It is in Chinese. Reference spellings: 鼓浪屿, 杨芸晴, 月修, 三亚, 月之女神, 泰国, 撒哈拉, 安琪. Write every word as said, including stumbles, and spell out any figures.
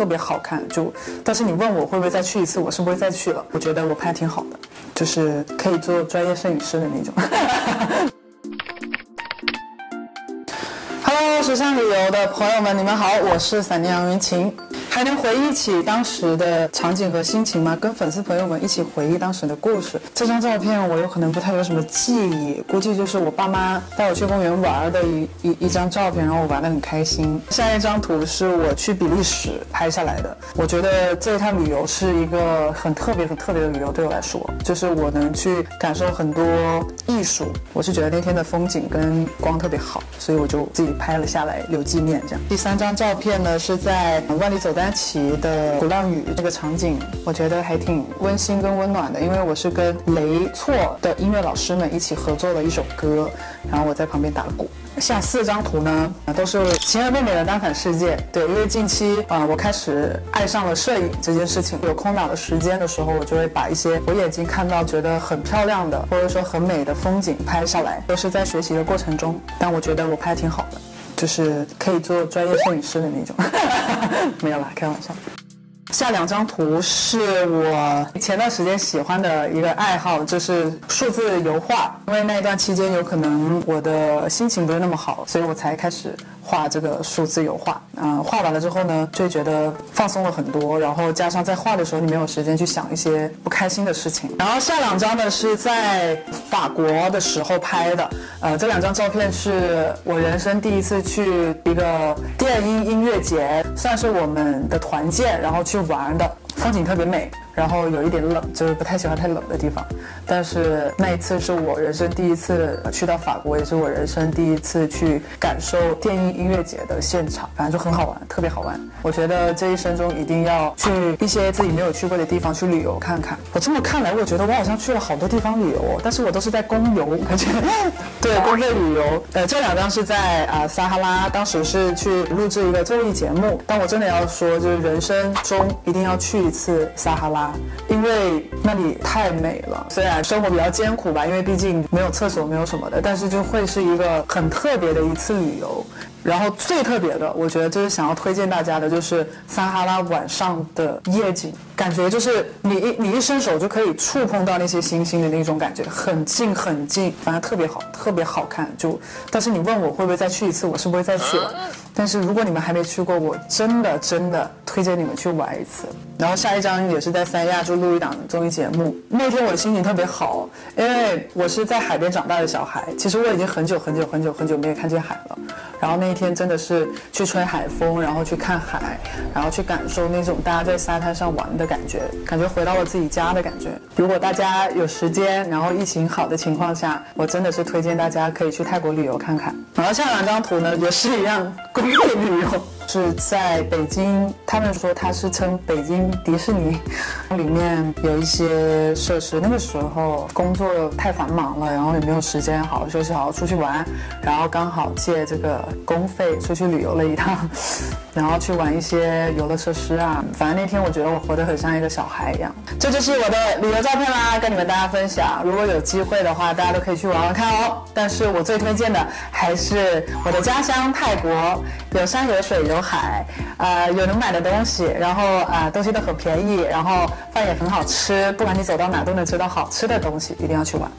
特别好看，就但是你问我会不会再去一次，我是不会再去了。我觉得我拍挺好的，就是可以做专业摄影师的那种。Hello， 时尚旅游的朋友们，你们好，我是散店杨云晴。还能回忆起当时的场景和心情吗？跟粉丝朋友们一起回忆当时的故事。这张照片我有可能不太有什么记忆，估计就是我爸妈带我去公园玩的一一一张照片，然后我玩得很开心。下一张图是我去比利时拍下来的。我觉得这一趟旅游是一个很特别、很特别的旅游，对我来说，就是我能去感受很多艺术。我是觉得那天的风景跟光特别好，所以我就自己拍了下来留纪念。这样，第三张照片呢是在万里走单。安琪的鼓浪屿这个场景，我觉得还挺温馨跟温暖的，因为我是跟雷错的音乐老师们一起合作了一首歌，然后我在旁边打了鼓。下四张图呢，都是晴儿妹妹的单反世界。对，因为近期啊、呃，我开始爱上了摄影这件事情。有空档的时间的时候，我就会把一些我眼睛看到觉得很漂亮的，或者说很美的风景拍下来，都是在学习的过程中。但我觉得我拍挺好的。就是可以做专业摄影师的那种，没有啦，开玩笑。下两张图是我前段时间喜欢的一个爱好，就是数字油画。因为那一段期间有可能我的心情不是那么好，所以我才开始画这个数字油画。嗯、呃，画完了之后呢，就觉得放松了很多。然后加上在画的时候，你没有时间去想一些不开心的事情。然后下两张呢是在法国的时候拍的。呃，这两张照片是我人生第一次去一个电音音乐节，算是我们的团建，然后去玩的，风景特别美，然后有一点冷，就是不太喜欢太冷的地方。但是那一次是我人生第一次去到法国，也是我人生第一次去感受电音音乐节的现场，反正就很好玩，特别好玩。我觉得这一生中一定要去一些自己没有去过的地方去旅游看看。我这么看来，我觉得我好像去了好多地方旅游、哦，但是我都是在公游，感觉对公费旅游。呃，这两张是在啊、呃、撒哈拉，当时是去录制一个综艺节目。但我真的要说，就是人生中一定要去一次撒哈拉，因为那里太美了。虽然生活比较艰苦吧，因为毕竟没有厕所，没有什么的，但是就会是一个很特别的一次旅游。然后最特别的，我觉得就是想要推荐大家的，就是撒哈拉晚上的夜景，感觉就是你一你一伸手就可以触碰到那些星星的那种感觉，很近很近，反正特别好，特别好看。就但是你问我会不会再去一次，我是不会再去了。但是如果你们还没去过，我真的真的推荐你们去玩一次。然后下一张也是在三亚，就录一档综艺节目。那天我的心情特别好，因为我是在海边长大的小孩，其实我已经很久很久很久很久没有看见海了。然后那一天真的是去吹海风，然后去看海，然后去感受那种大家在沙滩上玩的感觉，感觉回到了自己家的感觉。如果大家有时间，然后疫情好的情况下，我真的是推荐大家可以去泰国旅游看看。然后下两张图呢，也是一样公路旅游，是在北京，他们说它是称北京迪士尼，里面有一些设施。那个时候工作太繁忙了，然后也没有时间好好休息，好好出去玩，然后刚好借这个公费出去旅游了一趟，然后去玩一些游乐设施啊。反正那天我觉得我活得很像一个小孩一样。这就是我的旅游照片啦，跟你们大家分享。如果有机会的话，大家都可以去玩玩看哦。但是我最推荐的还是我的家乡泰国，有山有水有海，呃，有能买的东西，然后啊、呃，东西都很便宜，然后饭也很好吃，不管你走到哪都能吃到好吃的东西，一定要去玩。